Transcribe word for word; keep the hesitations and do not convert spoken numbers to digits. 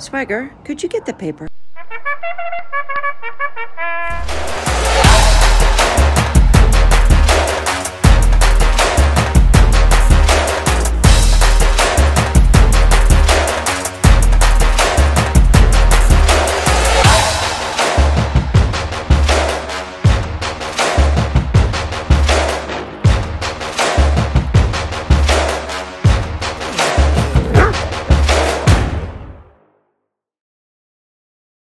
Swagger, could you get the paper?